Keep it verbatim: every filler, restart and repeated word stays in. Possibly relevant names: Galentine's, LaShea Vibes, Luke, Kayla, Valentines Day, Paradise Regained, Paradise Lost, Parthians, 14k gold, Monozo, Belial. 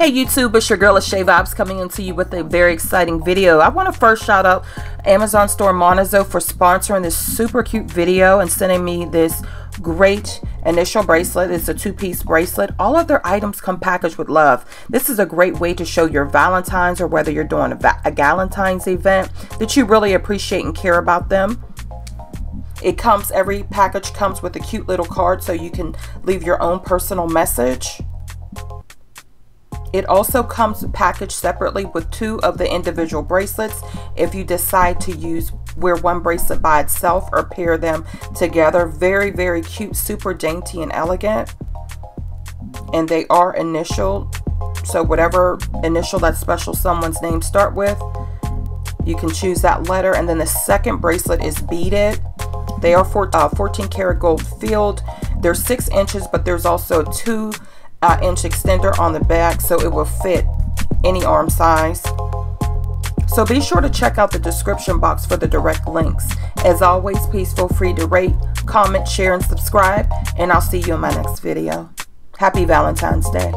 Hey YouTube, it's your girl LaShea Vibes coming into you with a very exciting video. I want to first shout out Amazon store Monozo for sponsoring this super cute video and sending me this great initial bracelet. It's a two-piece bracelet. All of their items come packaged with love. This is a great way to show your Valentine's, or whether you're doing a, a Galentine's event, that you really appreciate and care about them. It comes, every package comes with a cute little card so you can leave your own personal message. It also comes packaged separately with two of the individual bracelets if you decide to use wear one bracelet by itself or pair them together. Very, very cute, super dainty and elegant. And they are initialed, so whatever initial that special someone's name start with, you can choose that letter. And then the second bracelet is beaded. They are for, uh, fourteen karat gold filled. They're six inches, but there's also a two Uh, inch extender on the back, so it will fit any arm size. So be sure to check out the description box for the direct links. As always, please feel free to rate, comment, share, and subscribe, and I'll see you in my next video. Happy Valentine's Day.